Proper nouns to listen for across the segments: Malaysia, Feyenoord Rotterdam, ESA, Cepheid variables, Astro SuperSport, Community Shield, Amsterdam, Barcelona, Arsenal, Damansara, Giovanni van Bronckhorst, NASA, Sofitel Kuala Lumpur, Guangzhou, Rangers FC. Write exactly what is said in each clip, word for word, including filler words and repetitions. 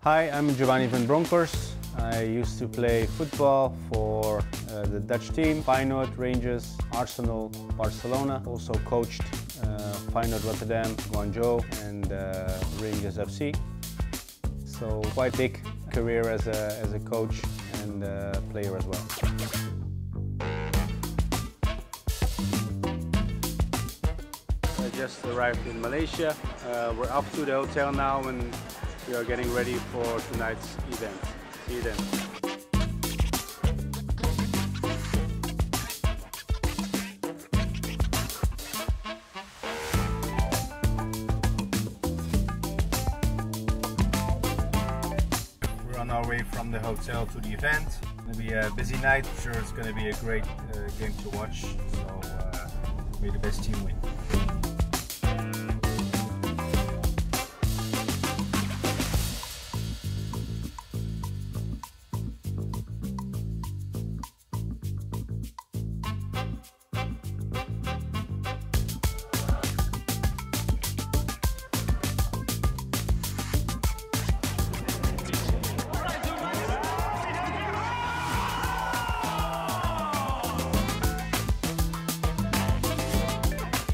Hi, I'm Giovanni van Bronckhorst. I used to play football for uh, the Dutch team, Feyenoord, Rangers, Arsenal, Barcelona. Also coached uh, Feyenoord Rotterdam, Guangzhou and uh, Rangers F C. So quite big career as a, as a coach and a player as well. I just arrived in Malaysia. Uh, we're up to the hotel now and we are getting ready for tonight's event. See you then. We're on our way from the hotel to the event. It's going to be a busy night. I'm sure it's going to be a great uh, game to watch. So uh, may the best team win.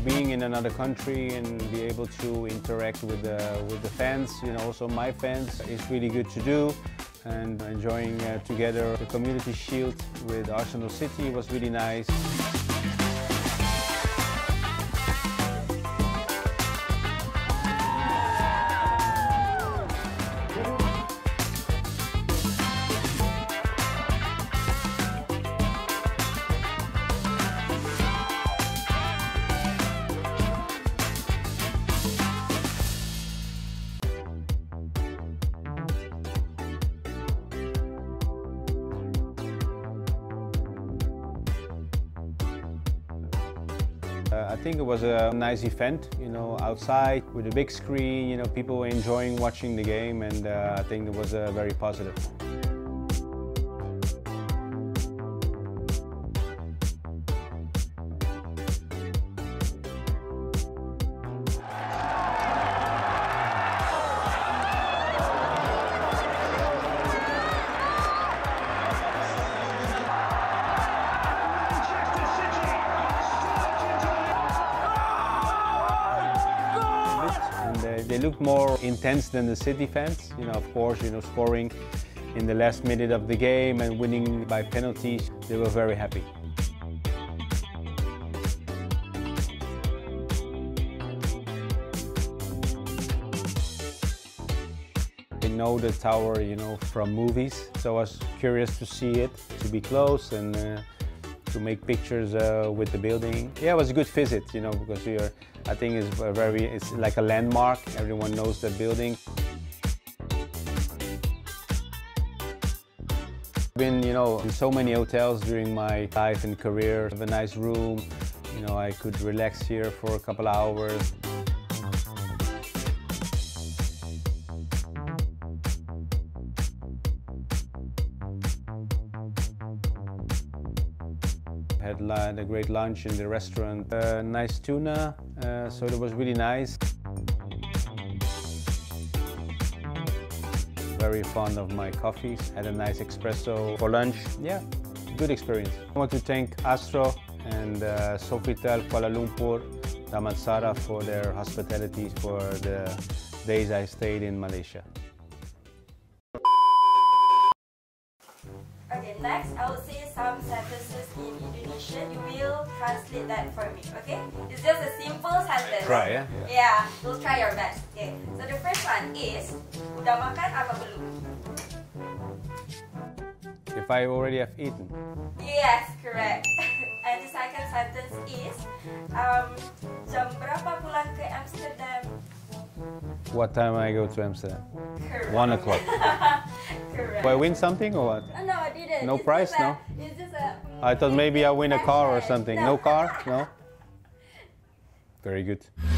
Being in another country and be able to interact with the with the fans, you know, also my fans, is really good to do. And enjoying uh, together the Community Shield with Arsenal City was really nice. Uh, I think it was a nice event, you know, outside with a big screen, you know, people were enjoying watching the game, and uh, I think it was uh, very positive. They looked more intense than the City fans, you know, of course, you know, scoring in the last minute of the game and winning by penalties. They were very happy. They know the tower, you know, from movies, so I was curious to see it, to be close and uh, to make pictures uh, with the building. Yeah, it was a good visit, you know, because we are, I think it's a very, it's like a landmark. Everyone knows that building. I've been, you know, in so many hotels during my life and career. I have a nice room, you know, I could relax here for a couple of hours. Had a great lunch in the restaurant, uh, nice tuna, uh, so it was really nice. Very fond of my coffees, had a nice espresso for lunch. Yeah, good experience. I want to thank Astro and uh, Sofitel Kuala Lumpur, Damansara for their hospitality for the days I stayed in Malaysia. Okay, next I will say some sentences in Indonesian. You will translate that for me, okay? It's just a simple sentence. Try, yeah? Yeah, yeah, you'll try your best. Okay, so the first one is, udah makan apa belum? If I already have eaten. Yes, correct. And the second sentence is, um, jam berapa pulang ke Amsterdam? What time I go to Amsterdam? Correct. One o'clock. Correct. Do I win something or what? Oh, no, I didn't. No it's prize, a, no? It's just a, I thought maybe I win a car or something. No, no car? No? Very good.